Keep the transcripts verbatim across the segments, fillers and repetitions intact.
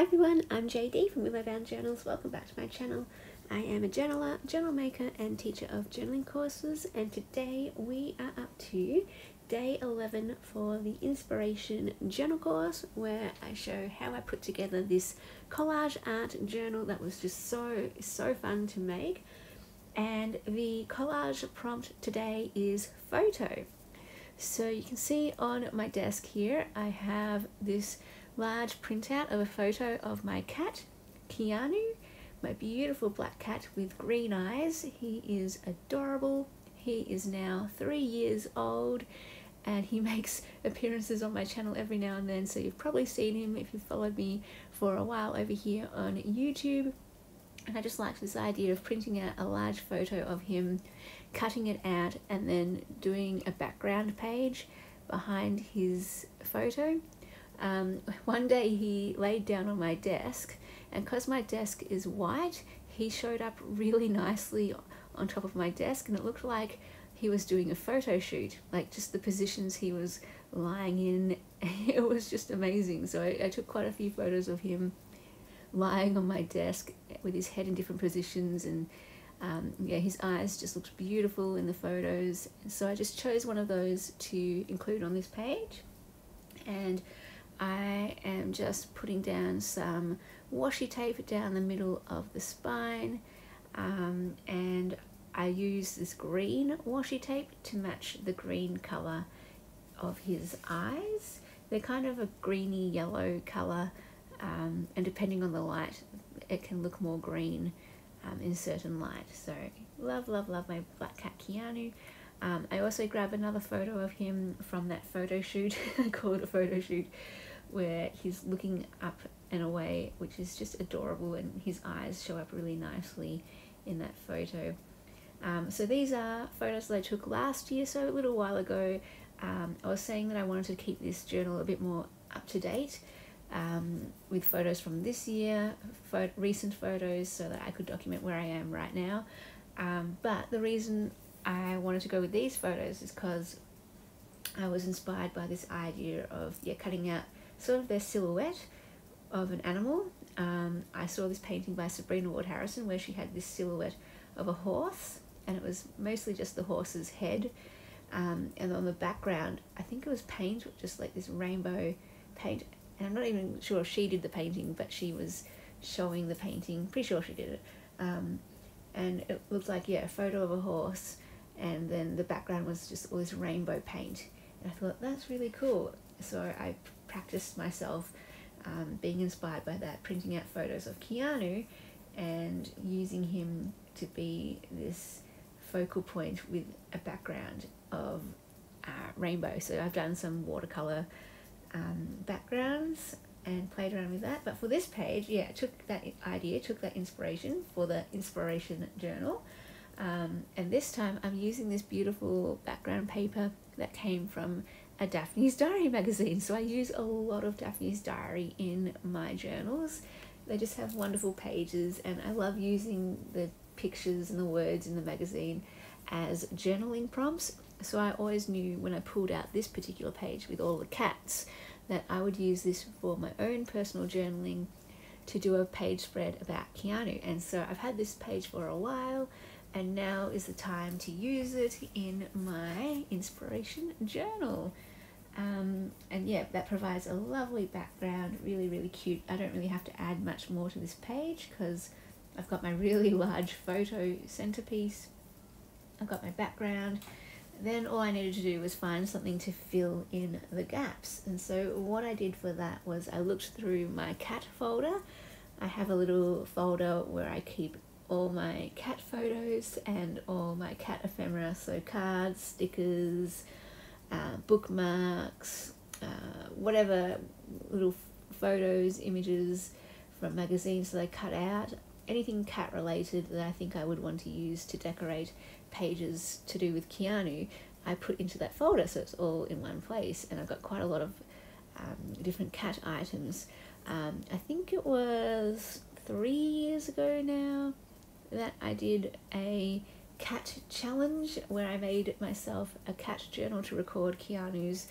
Hi everyone, I'm J D from Willowbound Journals. Welcome back to my channel. I am a journaler, journal maker and teacher of journaling courses, and today we are up to day eleven for the Inspiration Journal course, where I show how I put together this collage art journal that was just so so fun to make. And the collage prompt today is photo. So you can see on my desk here I have this large printout of a photo of my cat, Keanu, my beautiful black cat with green eyes. He is adorable. He is now three years old and he makes appearances on my channel every now and then, so you've probably seen him if you've followed me for a while over here on YouTube. And I just liked this idea of printing out a large photo of him, cutting it out and then doing a background page behind his photo. Um, one day he laid down on my desk, and because my desk is white, he showed up really nicely on top of my desk, and it looked like he was doing a photo shoot, like just the positions he was lying in. It was just amazing. So I, I took quite a few photos of him lying on my desk with his head in different positions, and um, yeah, his eyes just looked beautiful in the photos. So I just chose one of those to include on this page, and I am just putting down some washi tape down the middle of the spine, um, and I use this green washi tape to match the green colour of his eyes. They're kind of a greeny yellow colour, um, and depending on the light it can look more green um, in certain light. So love, love, love my black cat Keanu. Um, I also grabbed another photo of him from that photo shoot, I call it a photo shoot, where he's looking up and away, which is just adorable, and his eyes show up really nicely in that photo. Um, so these are photos that I took last year, so a little while ago. um, I was saying that I wanted to keep this journal a bit more up to date, um, with photos from this year, pho- recent photos, so that I could document where I am right now. Um, but the reason I wanted to go with these photos is because I was inspired by this idea of yeah, cutting out sort of their silhouette of an animal. Um, I saw this painting by Sabrina Ward Harrison where she had this silhouette of a horse, and it was mostly just the horse's head. Um, and on the background, I think it was paint, just like this rainbow paint. And I'm not even sure if she did the painting, but she was showing the painting. Pretty sure she did it. Um, and it looked like, yeah, a photo of a horse. And then the background was just all this rainbow paint. And I thought, that's really cool. So I practiced myself um, being inspired by that, printing out photos of Keanu and using him to be this focal point with a background of uh, rainbow. So I've done some watercolor um, backgrounds and played around with that. But for this page, yeah, I took that idea, took that inspiration for the Inspiration Journal. Um, and this time I'm using this beautiful background paper that came from a Daphne's Diary magazine. So I use a lot of Daphne's Diary in my journals. They just have wonderful pages, and I love using the pictures and the words in the magazine as journaling prompts. So I always knew when I pulled out this particular page with all the cats that I would use this for my own personal journaling to do a page spread about Keanu. And so I've had this page for a while, and now is the time to use it in my Inspiration Journal. Um, and yeah, that provides a lovely background, really, really cute. I don't really have to add much more to this page because I've got my really large photo centerpiece. I've got my background. Then all I needed to do was find something to fill in the gaps. And so what I did for that was I looked through my cat folder. I have a little folder where I keep all my cat photos and all my cat ephemera, so cards, stickers, uh, bookmarks, uh, whatever little photos, images from magazines that I cut out, anything cat related that I think I would want to use to decorate pages to do with Keanu, I put into that folder, so it's all in one place. And I've got quite a lot of um, different cat items. Um, I think it was three years ago now that I did a cat challenge where I made myself a cat journal to record Keanu's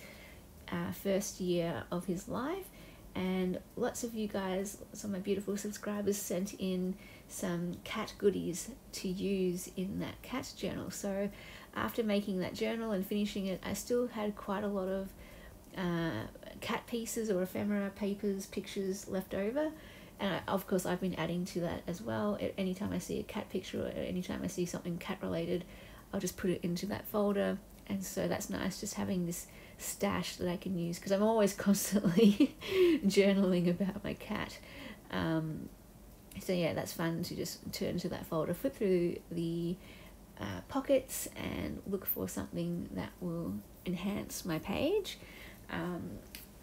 uh, first year of his life. and lots of you guys, some of my beautiful subscribers, sent in some cat goodies to use in that cat journal. So after making that journal and finishing it, I still had quite a lot of uh, cat pieces or ephemera, papers, pictures left over. And I, of course, I've been adding to that as well. Anytime I see a cat picture or anytime I see something cat related, I'll just put it into that folder. And so that's nice, just having this stash that I can use, because I'm always constantly journaling about my cat. Um, so yeah, that's fun to just turn to that folder, flip through the uh, pockets and look for something that will enhance my page. Um,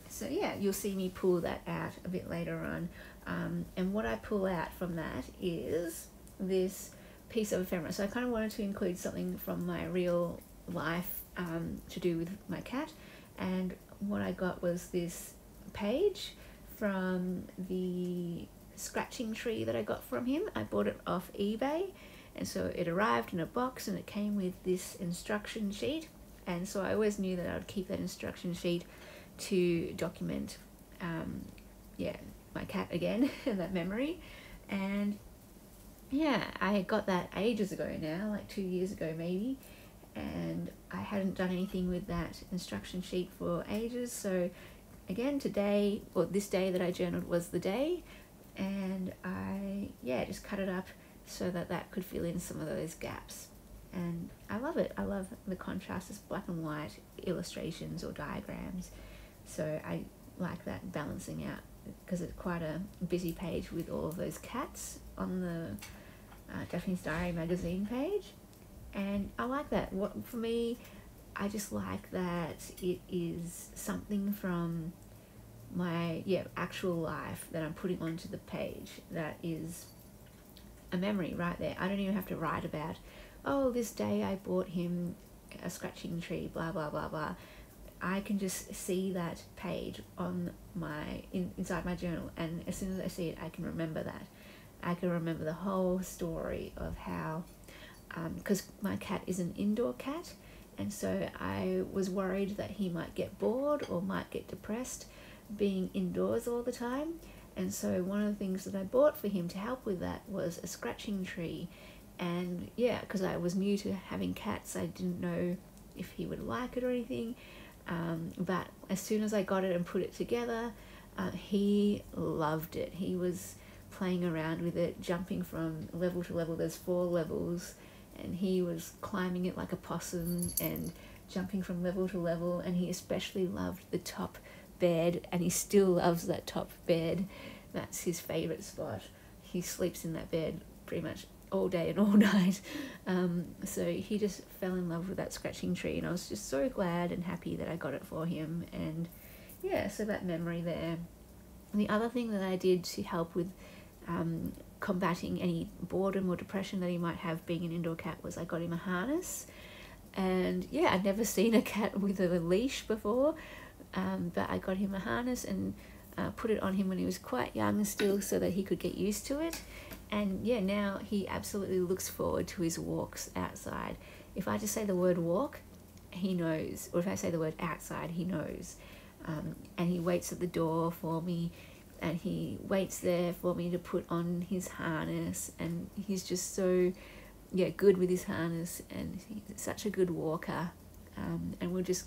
so yeah, you'll see me pull that out a bit later on. Um, and what I pull out from that is this piece of ephemera. So I kind of wanted to include something from my real life um, to do with my cat, and what I got was this page from the scratching tree that I got from him. I bought it off eBay, and so it arrived in a box and it came with this instruction sheet, and so I always knew that I would keep that instruction sheet to document um, yeah, my cat again and that memory. And yeah, I got that ages ago now, like two years ago maybe, and I hadn't done anything with that instruction sheet for ages. So again, today, or this day that I journaled, was the day, and I yeah just cut it up so that that could fill in some of those gaps. And I love it. I love the contrast, this black and white illustrations or diagrams, so I like that balancing out, because it's quite a busy page with all of those cats on the uh, Daphne's Diary magazine page. And I like that. What for me, I just like that it is something from my yeah actual life that I'm putting onto the page. That is a memory right there. I don't even have to write about, oh, this day I bought him a scratching tree, blah blah blah blah. I can just see that page on my in, inside my journal, and as soon as I see it, I can remember that. I can remember the whole story of how. Because um, my cat is an indoor cat, and so I was worried that he might get bored or might get depressed being indoors all the time. And so one of the things that I bought for him to help with that was a scratching tree. And yeah, because I was new to having cats, I didn't know if he would like it or anything, um, but as soon as I got it and put it together, uh, he loved it. He was playing around with it, jumping from level to level. There's four levels, and he was climbing it like a possum and jumping from level to level. And he especially loved the top bed, and he still loves that top bed. That's his favorite spot. He sleeps in that bed pretty much all day and all night. Um, so he just fell in love with that scratching tree, and I was just so glad and happy that I got it for him. And yeah, so that memory there. And the other thing that I did to help with um, combating any boredom or depression that he might have being an indoor cat was I got him a harness. And yeah, I'd never seen a cat with a leash before, um, but I got him a harness and uh, put it on him when he was quite young still, so that he could get used to it. And yeah, now he absolutely looks forward to his walks outside. If I just say the word walk, he knows, or if I say the word outside, he knows. Um, and he waits at the door for me, and he waits there for me to put on his harness, and he's just so yeah good with his harness, and he's such a good walker. Um, and we'll just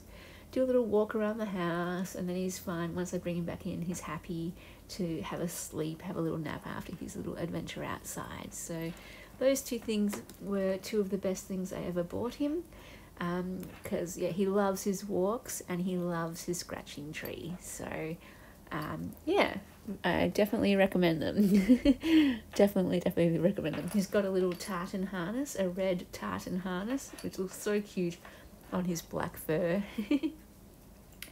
do a little walk around the house, and then he's fine. Once I bring him back in, he's happy to have a sleep, have a little nap after his little adventure outside. So those two things were two of the best things I ever bought him. Um, cause yeah, he loves his walks and he loves his scratching tree. So, um, yeah, I definitely recommend them. definitely, definitely recommend them. He's got a little tartan harness, a red tartan harness, which looks so cute on his black fur.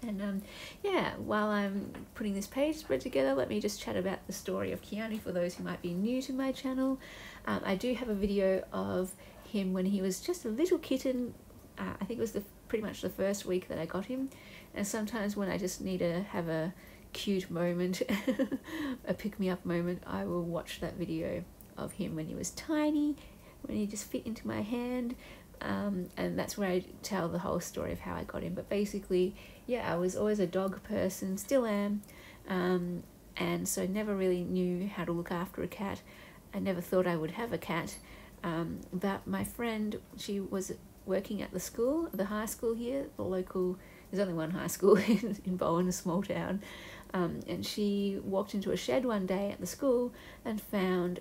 And, um, yeah, while I'm putting this page spread together, let me just chat about the story of Keanu for those who might be new to my channel. Um, I do have a video of him when he was just a little kitten. Uh, I think it was the, pretty much the first week that I got him, and sometimes when I just need to have a cute moment, a pick-me-up moment, I will watch that video of him when he was tiny, when he just fit into my hand, um, and that's where I tell the whole story of how I got him. But basically, yeah, I was always a dog person, still am, um, and so never really knew how to look after a cat. I never thought I would have a cat, um, but my friend, she was working at the school, the high school here, the local, there's only one high school in, in Bowen, a small town, um, and she walked into a shed one day at the school and found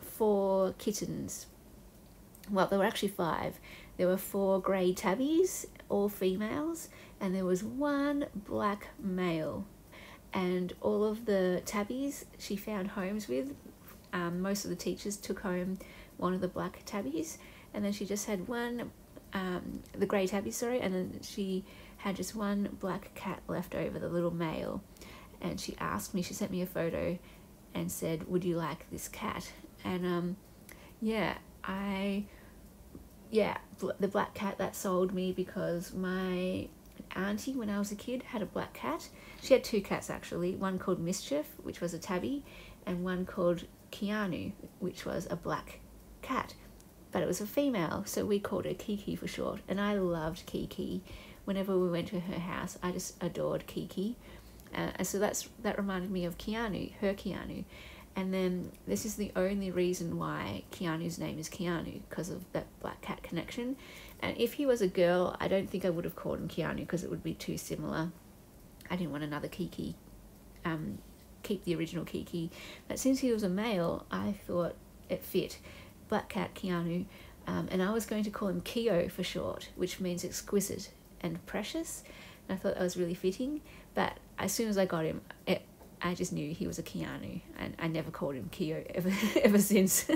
four kittens. Well, there were actually five. There were four grey tabbies, all females, and there was one black male. And all of the tabbies she found homes with. Um, most of the teachers took home one of the black tabbies, and then she just had one, um, the grey tabby, sorry, and then she had just one black cat left over, the little male. And she asked me, she sent me a photo and said, would you like this cat? And um, yeah, I... yeah, the black cat, that sold me, because my auntie, when I was a kid, had a black cat. She had two cats actually, one called Mischief, which was a tabby, and one called Keanu, which was a black cat, but it was a female, so we called her Kiki for short. And I loved Kiki. Whenever we went to her house, I just adored Kiki. Uh, and so that's that reminded me of Keanu, her Keanu. And then this is the only reason why Keanu's name is Keanu, because of that black cat connection. And if he was a girl, I don't think I would have called him Keanu, because it would be too similar. I didn't want another Kiki. Um, keep the original Kiki. But since he was a male, I thought it fit. Black cat Keanu. Um, and I was going to call him Keo for short, which means exquisite and precious. And I thought that was really fitting. But as soon as I got him, it, I just knew he was a Keanu, and I never called him Keo ever ever since.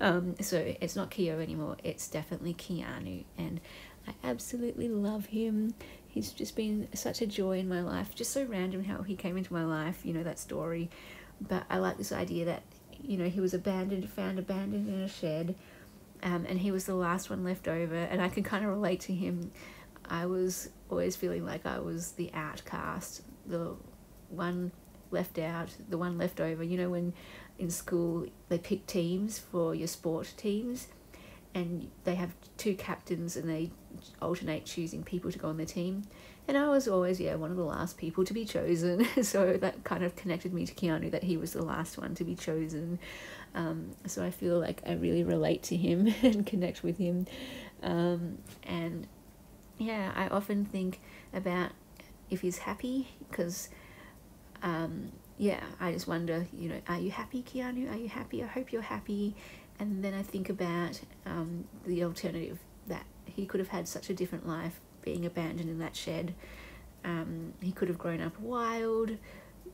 Um, so it's not Keo anymore, it's definitely Keanu, and I absolutely love him. He's just been such a joy in my life. Just so random how he came into my life, you know, that story. But I like this idea that, you know, he was abandoned, found abandoned in a shed, um, and he was the last one left over, and I can kind of relate to him. I was always feeling like I was the outcast, the one left out, the one left over. You know, when in school they pick teams for your sport teams, and they have two captains and they alternate choosing people to go on their team, and I was always, yeah, one of the last people to be chosen. So that kind of connected me to Keanu, that he was the last one to be chosen. Um, so I feel like I really relate to him and connect with him. Um, and yeah, I often think about if he's happy, because Um, yeah, I just wonder, you know, are you happy, Keanu? Are you happy? I hope you're happy. And then I think about um, the alternative, that he could have had such a different life, being abandoned in that shed. Um, he could have grown up wild,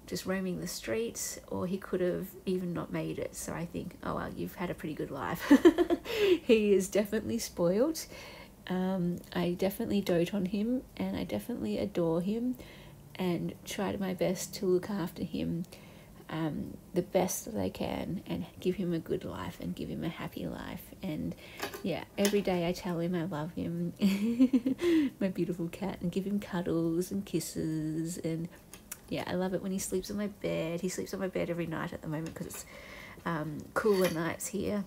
just roaming the streets, or he could have even not made it. So I think, oh, well, you've had a pretty good life. He is definitely spoiled. Um, I definitely dote on him, and I definitely adore him, and tried my best to look after him um, the best that I can, and give him a good life and give him a happy life. And yeah, every day I tell him I love him, my beautiful cat, and give him cuddles and kisses. And yeah, I love it when he sleeps on my bed. He sleeps on my bed every night at the moment, because it's um, cooler nights here.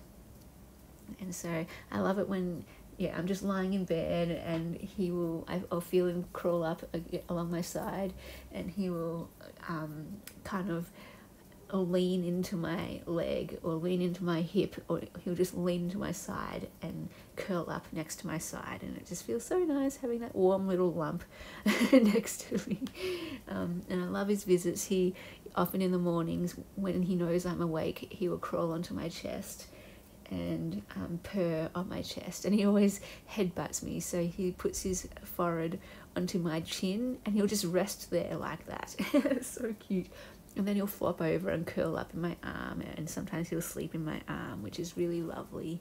And so I love it when, yeah, I'm just lying in bed, and he will, I'll feel him crawl up along my side, and he will um, kind of lean into my leg or lean into my hip, or he'll just lean into my side and curl up next to my side. And it just feels so nice having that warm little lump next to me. Um, and I love his visits. He often in the mornings, when he knows I'm awake, he will crawl onto my chest and um, purr on my chest, and he always headbutts me, so he puts his forehead onto my chin and he'll just rest there like that. It's so cute. And then he'll flop over and curl up in my arm, and sometimes he'll sleep in my arm, which is really lovely.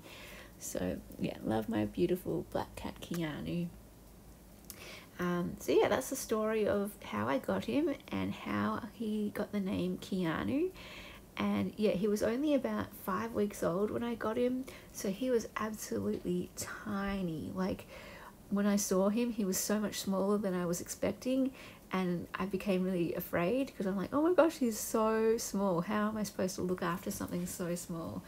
So yeah, love my beautiful black cat Keanu. Um, so yeah, that's the story of how I got him and how he got the name Keanu. And yeah, he was only about five weeks old when I got him, so he was absolutely tiny. Like, when I saw him, he was so much smaller than I was expecting, and I became really afraid, because I'm like, oh my gosh, he's so small. How am I supposed to look after something so small?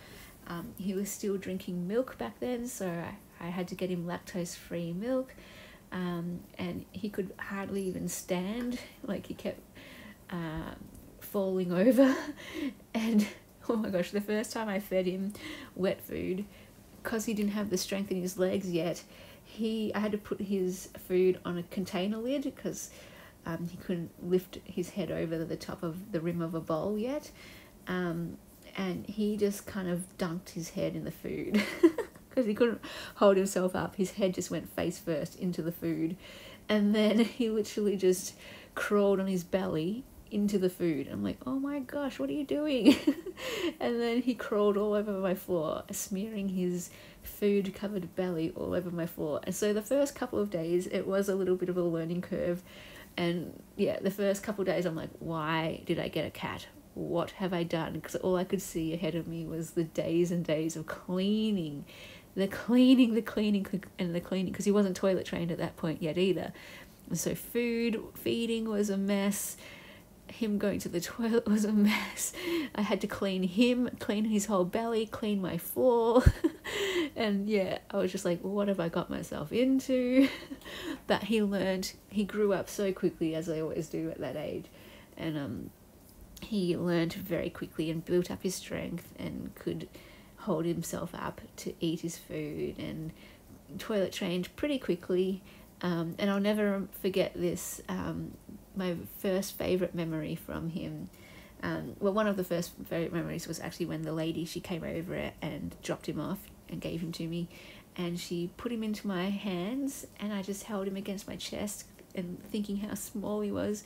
Um, he was still drinking milk back then, so I, I had to get him lactose-free milk, um, and he could hardly even stand. Like, he kept... Uh, falling over. And oh my gosh, the first time I fed him wet food, because he didn't have the strength in his legs yet, he I had to put his food on a container lid because um, he couldn't lift his head over the top of the rim of a bowl yet. Um, and he just kind of dunked his head in the food because he couldn't hold himself up. His head just went face first into the food. And then he literally just crawled on his belly into the food. I'm like, oh my gosh, what are you doing? And then he crawled all over my floor, smearing his food covered belly all over my floor. And so the first couple of days it was a little bit of a learning curve. And yeah, the first couple of days I'm like, why did I get a cat? What have I done? Because all I could see ahead of me was the days and days of cleaning, the cleaning, the cleaning and the cleaning, because he wasn't toilet trained at that point yet either. And so food feeding was a mess. Him going to the toilet was a mess. I had to clean him, clean his whole belly, clean my floor. And yeah, I was just like, well, what have I got myself into? But he learned, he grew up so quickly, as they always do at that age. And um, he learned very quickly and built up his strength and could hold himself up to eat his food and toilet trained pretty quickly. Um, and I'll never forget this, um, my first favourite memory from him, um, well, one of the first favourite memories was actually when the lady, she came over and dropped him off and gave him to me, and she put him into my hands and I just held him against my chest and thinking how small he was,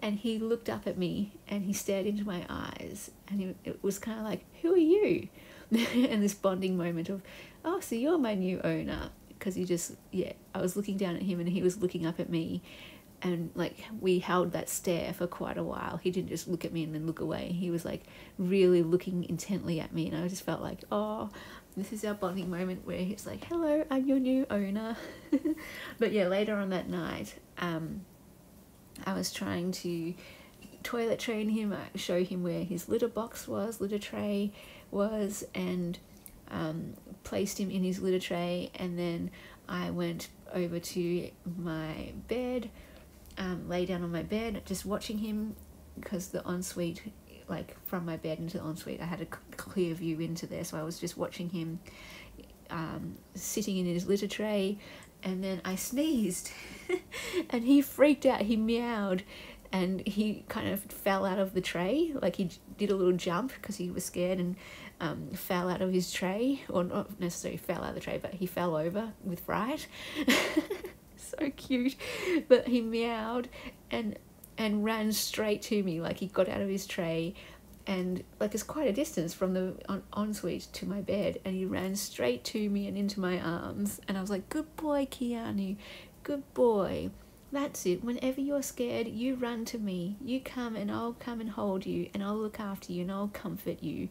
and he looked up at me and he stared into my eyes, and he, it was kind of like, who are you? And this bonding moment of, oh, so you're my new owner, because he just, yeah, I was looking down at him and he was looking up at me. And like, we held that stare for quite a while. He didn't just look at me and then look away. He was like really looking intently at me. And I just felt like, oh, this is our bonding moment where he's like, hello, I'm your new owner. But yeah, later on that night, um, I was trying to toilet train him, show him where his litter box was, litter tray was, and um, placed him in his litter tray. And then I went over to my bed, Um, lay down on my bed, just watching him, because the ensuite, like from my bed into the ensuite, I had a clear view into there, so I was just watching him um, sitting in his litter tray. And then I sneezed and he freaked out, he meowed, and he kind of fell out of the tray, like he did a little jump because he was scared, and um, fell out of his tray, or not necessarily fell out of the tray, but he fell over with fright. So cute. But he meowed and and ran straight to me, like he got out of his tray, and like it's quite a distance from the en ensuite to my bed, and he ran straight to me and into my arms. And I was like, good boy, Keanu, good boy, that's it, whenever you're scared you run to me, you come and I'll come and hold you and I'll look after you and I'll comfort you.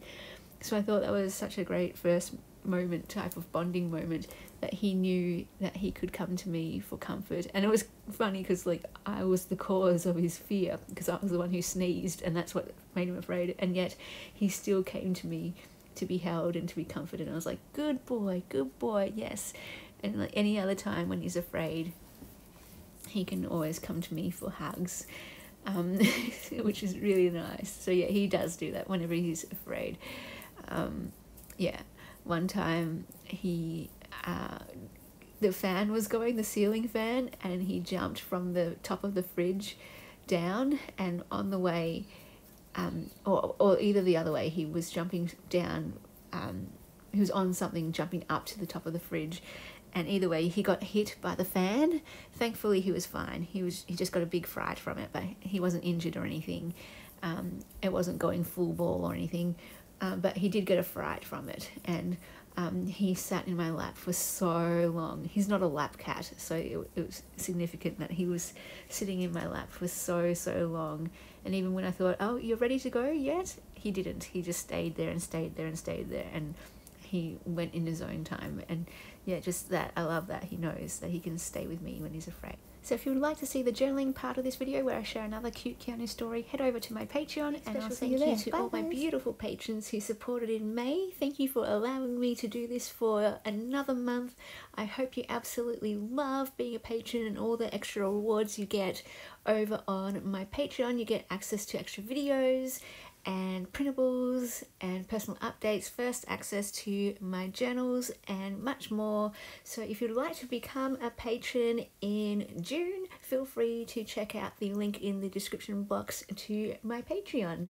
So I thought that was such a great first moment, type of bonding moment, that he knew that he could come to me for comfort. And it was funny because like I was the cause of his fear, because I was the one who sneezed and that's what made him afraid, and yet he still came to me to be held and to be comforted. And I was like, good boy, good boy, yes. And like any other time when he's afraid, he can always come to me for hugs, um, which is really nice. So yeah, he does do that whenever he's afraid. Um, yeah, one time he uh, the fan was going, the ceiling fan, and he jumped from the top of the fridge down, and on the way, um, or, or either the other way, he was jumping down, um, he was on something jumping up to the top of the fridge, and either way he got hit by the fan. Thankfully he was fine, he was he just got a big fright from it, but he wasn't injured or anything. Um, it wasn't going full ball or anything, uh, but he did get a fright from it. And Um, he sat in my lap for so long. He's not a lap cat, so it, it was significant that he was sitting in my lap for so, so long. And even when I thought, oh, you're ready to go yet? He didn't. He just stayed there and stayed there and stayed there, and he went in his own time. And yeah, just that. I love that he knows that he can stay with me when he's afraid. So if you would like to see the journaling part of this video where I share another cute Keanu story, head over to my Patreon. Special and I'll thank you there. to Bye all guys. my beautiful patrons who supported in May. Thank you for allowing me to do this for another month. I hope you absolutely love being a patron and all the extra rewards you get over on my Patreon. You get access to extra videos and printables and personal updates, first access to my journals and much more. So if you'd like to become a patron in June, feel free to check out the link in the description box to my Patreon.